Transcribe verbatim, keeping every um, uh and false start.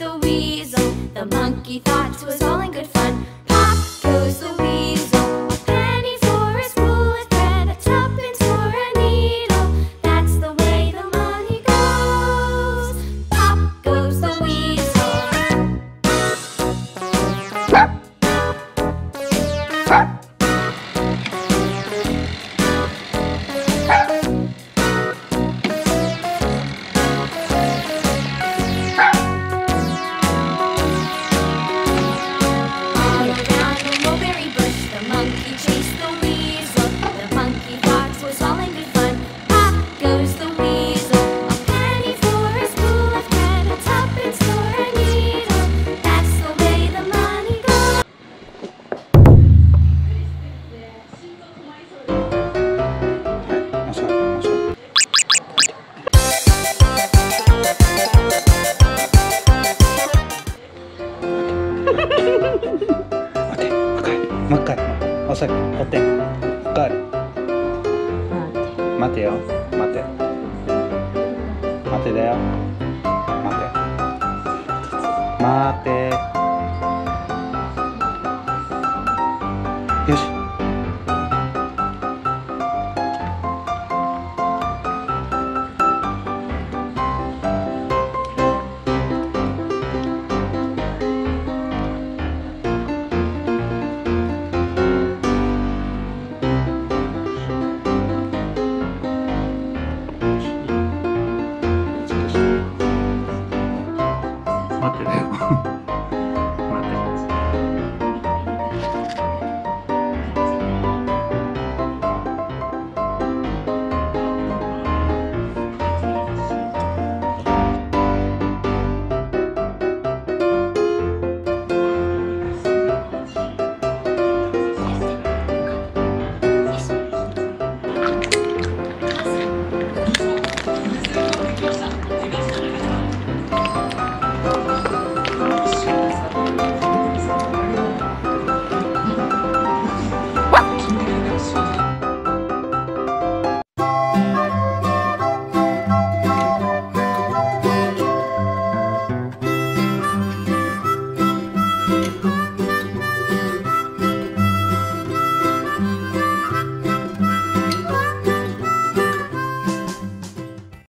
the weasel. The monkey thought it was all in good fun. Pop goes the weasel. A penny for a spool of thread, a tuppence for a needle. That's the way the money goes. Pop goes the weasel.待てよ、待て、待てだよ、待て、待て、よし。待ってね。